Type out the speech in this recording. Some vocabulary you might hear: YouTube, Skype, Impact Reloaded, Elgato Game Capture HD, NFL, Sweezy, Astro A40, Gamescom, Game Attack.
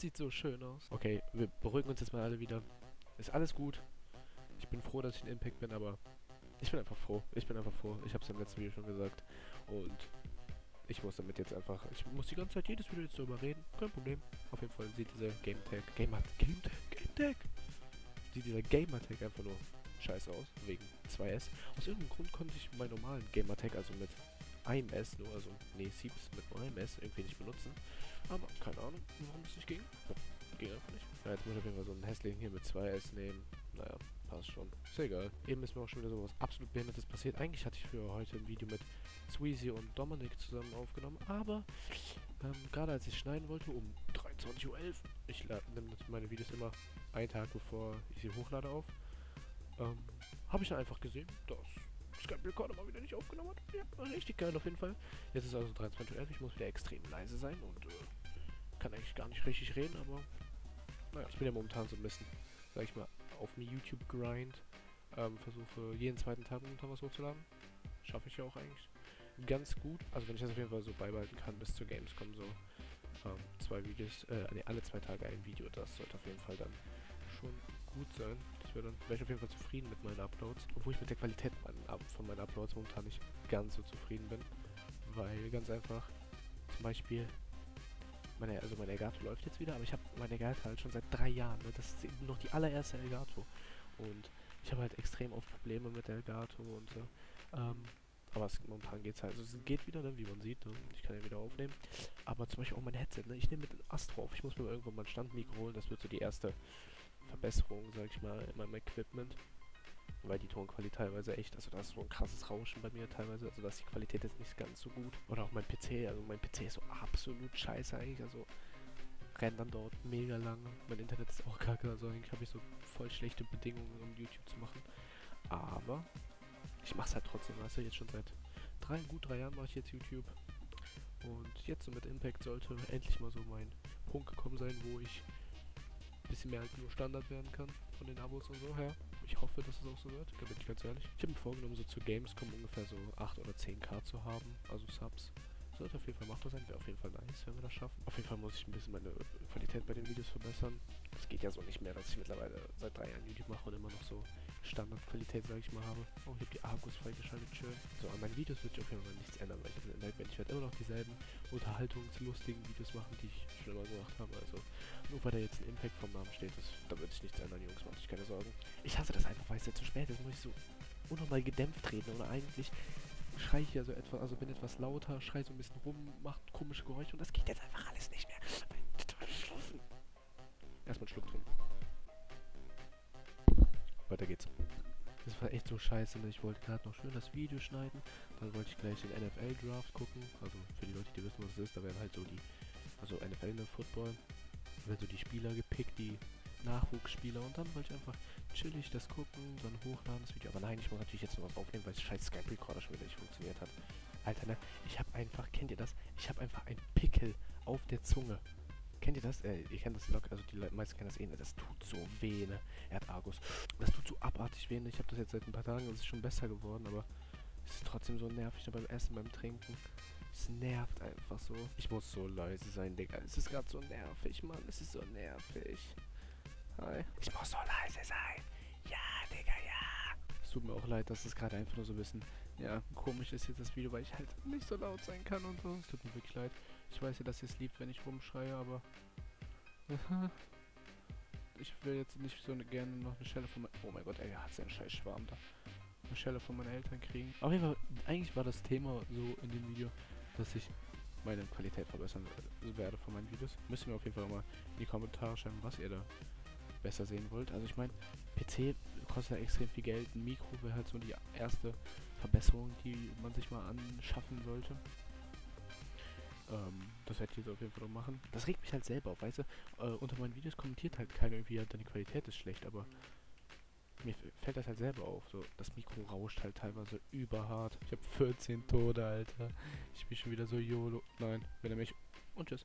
sieht so schön aus. Okay, wir beruhigen uns jetzt mal alle wieder. Ist alles gut. Ich bin froh, dass ich in Impact bin, aber ich bin einfach froh. Ich habe es im letzten Video schon gesagt. Und ich muss damit jetzt einfach... Ich muss die ganze Zeit jedes Video jetzt darüber reden. Kein Problem. Auf jeden Fall sieht dieser Game Attack einfach nur scheiße aus. Wegen 2S. Aus irgendeinem Grund konnte ich meinen normalen Game Attack, also mit einem S nur, also... Nee, Siebs mit einem S irgendwie nicht benutzen. Aber keine Ahnung, warum es nicht ging. Ging einfach nicht. Ja, jetzt muss ich auf jeden Fall so einen hässlichen hier mit 2S nehmen. Naja, passt schon. Ist egal. Eben ist mir auch schon wieder sowas absolut Behindertes passiert. Eigentlich hatte ich für heute ein Video mit Sweezy und Dominik zusammen aufgenommen, aber gerade als ich schneiden wollte, um 23.11 Uhr, ich nehme meine Videos immer einen Tag bevor ich sie hochlade auf, habe ich dann einfach gesehen, dass Skype Recorder mal wieder nicht aufgenommen hat. Ja, richtig geil auf jeden Fall. Jetzt ist also 23.11 Uhr, ich muss wieder extrem leise sein und kann eigentlich gar nicht richtig reden, aber naja, ich bin ja momentan so ein bisschen, sag ich mal, auf dem YouTube-Grind, versuche jeden zweiten Tag momentan was hochzuladen. Schaffe ich ja auch eigentlich ganz gut. Also wenn ich das auf jeden Fall so beibehalten kann bis zur Gamescom, so zwei Videos, nee, alle zwei Tage ein Video, das sollte auf jeden Fall dann schon gut sein. Das wäre dann, wäre ich auf jeden Fall zufrieden mit meinen Uploads, obwohl ich mit der Qualität von meinen Uploads momentan nicht ganz so zufrieden bin, weil ganz einfach zum Beispiel meine Elgato läuft jetzt wieder, aber ich habe meine Elgato halt schon seit 3 Jahren, ne? Das ist eben noch die allererste Elgato und ich habe halt extrem oft Probleme mit der Elgato und so. Aber momentan geht es halt, also es geht wieder, ne, wie man sieht, ne? Ich kann ja wieder aufnehmen, aber zum Beispiel auch mein Headset, ne? Ich nehme mit dem Astro auf, ich muss mir irgendwann mal ein Standmikro holen, das wird so die erste Verbesserung, sag ich mal, in meinem Equipment, weil die Tonqualität teilweise echt, also da ist so ein krasses Rauschen bei mir teilweise, also da ist die Qualität jetzt nicht ganz so gut, oder auch mein PC, also mein PC ist so absolut scheiße eigentlich, also rendern dort mega lange, mein Internet ist auch kacke, also eigentlich habe ich so voll schlechte Bedingungen, um YouTube zu machen, aber... Ich mach's halt trotzdem, weißt du, jetzt schon seit gut drei Jahren mache ich jetzt YouTube. Und jetzt so mit Impact sollte endlich mal so mein Punkt gekommen sein, wo ich ein bisschen mehr als nur Standard werden kann von den Abos und so her. Ich hoffe, dass es auch so wird, da bin ich ganz ehrlich. Ich habe mir vorgenommen, so zu Gamescom ungefähr so 8 oder 10k zu haben, also Subs. Sollte auf jeden Fall machbar sein, wäre auf jeden Fall nice, wenn wir das schaffen. Auf jeden Fall muss ich ein bisschen meine Qualität bei den Videos verbessern. Es geht ja so nicht mehr, dass ich mittlerweile seit 3 Jahren YouTube mache und immer noch so Standardqualität, sage ich mal, habe. Oh, ich habe die Akkus freigeschaltet, schön. So, an meinen Videos wird sich auf jeden Fall nichts ändern, weil ich werde immer noch dieselben unterhaltungslustigen Videos machen, die ich schon immer gemacht habe. Also, nur weil da jetzt ein Impact vom Namen steht, da wird sich nichts ändern, Jungs, macht euch keine Sorgen. Ich hasse das einfach, weil es ja zu spät ist, muss ich so unnormal gedämpft reden oder eigentlich... Schrei ich ja so etwas, also bin etwas lauter, schrei so ein bisschen rum, macht komische Geräusche und das geht jetzt einfach alles nicht mehr. Erstmal einen Schluck trinken. Weiter geht's. Das war echt so scheiße, ne? Ich wollte gerade noch schön das Video schneiden, dann wollte ich gleich den NFL-Draft gucken, also für die Leute, die wissen, was es ist, da werden halt so die, also NFL, ne, Football, da werden so die Spieler gepickt, die Nachwuchsspieler, und dann wollte ich einfach chillig das gucken, dann hochladen das Video. Aber nein, ich muss natürlich jetzt noch was aufnehmen, weil das scheiß Skype Recorder schon wieder nicht funktioniert hat. Alter, ne? Ich habe einfach, kennt ihr das? Ich habe einfach einen Pickel auf der Zunge. Kennt ihr das? Ihr kennt das locker, also die meisten kennen das eh, ne? Das tut so weh, ne? Er hat Argus. Das tut so abartig weh, ne? Ich habe das jetzt seit ein paar Tagen, das ist schon besser geworden, aber es ist trotzdem so nervig, ne? Beim Essen, beim Trinken. Es nervt einfach so. Ich muss so leise sein, Digga. Es ist gerade so nervig, Mann. Es ist so nervig. Ich muss so leise sein. Ja, Digga, ja. Es tut mir auch leid, dass es gerade einfach nur so ein bisschen, ja, komisch ist jetzt das Video, weil ich halt nicht so laut sein kann und so. Es tut mir wirklich leid. Ich weiß ja, dass ihr es liebt, wenn ich rumschreie, aber... ich will jetzt nicht so gerne noch eine Schelle von meinen... Oh mein Gott, ey, er hat seinen scheiß Schwarm da. Eine Schelle von meinen Eltern kriegen. Auf jeden Fall, eigentlich war das Thema so in dem Video, dass ich... meine Qualität verbessern werde von meinen Videos. Müsst ihr mir auf jeden Fall mal in die Kommentare schreiben, was ihr da besser sehen wollt. Also ich meine, PC kostet ja extrem viel Geld, ein Mikro wäre halt so die erste Verbesserung, die man sich mal anschaffen sollte. Das werde ich jetzt auf jeden Fall machen. Das regt mich halt selber auf, weißt du? Unter meinen Videos kommentiert halt keiner irgendwie, ja, deine Qualität ist schlecht, aber mir fällt das halt selber auf, so das Mikro rauscht halt teilweise überhart. Ich habe 14 Tode, Alter. Ich bin schon wieder so YOLO. Nein, wenn er mich... Und tschüss.